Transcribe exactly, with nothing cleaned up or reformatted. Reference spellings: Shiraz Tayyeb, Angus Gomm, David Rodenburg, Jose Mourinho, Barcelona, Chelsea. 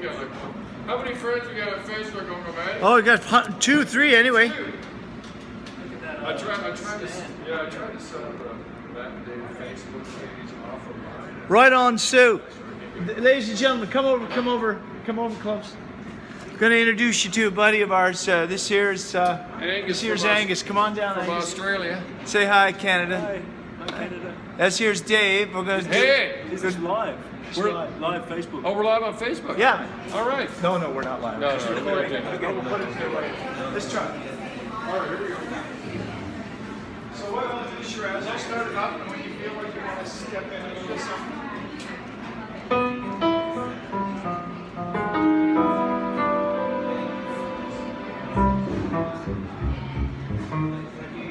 We got like, how many friends we got on Facebook on Romania? Oh, we got two, three anyway. Two. I tried, I tried to, yeah, I tried to set up a back day Facebook page off of mine. Right on, Sue. Ladies and gentlemen, come over, come over, come over close. I'm going to introduce you to a buddy of ours. Uh, this here is uh, Angus. This here's Angus. Come on down, Angus. From Australia. Say hi, Canada. Hi, hi Canada. That's here's Dave. We're going to hey, do, this is live. We're live, live Facebook. Oh, we're live on Facebook. Yeah. All right. No, no, we're not live. No, no, no, no, we're okay. Okay, we'll put it here. Right. Let's try. All right, here we go. So what I want to do, Shiraz, I started up, and when you feel like you want to step in and do something. Thank you.